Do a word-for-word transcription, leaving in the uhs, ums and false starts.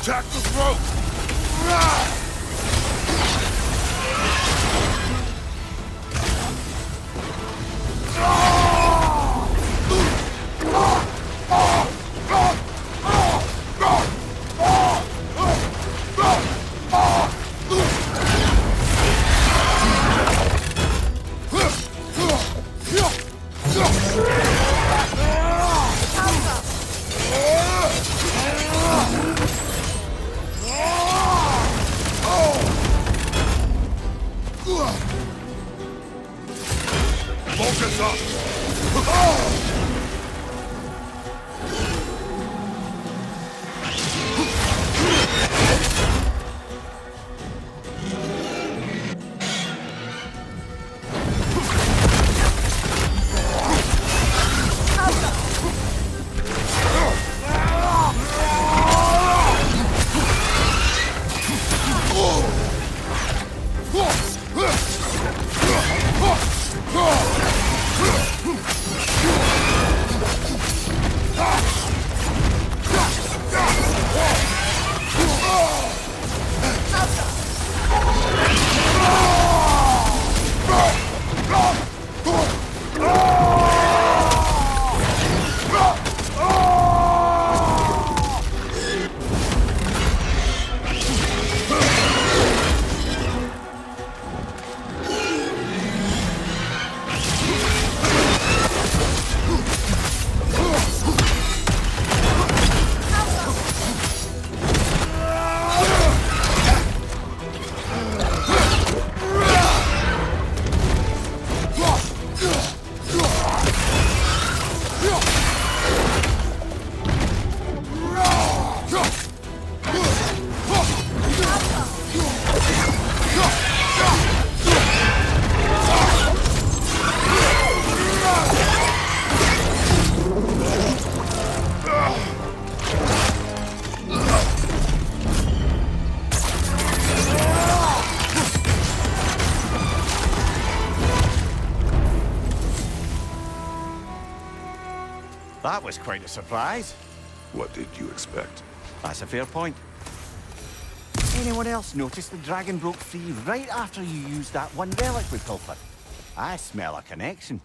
Attack the throat! Rah! Focus up! That was quite a surprise. What did you expect? That's a fair point. Anyone else notice the dragon broke free right after you used that one relic we pilfered? I smell a connection.